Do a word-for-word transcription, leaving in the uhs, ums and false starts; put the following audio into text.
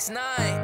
six nine.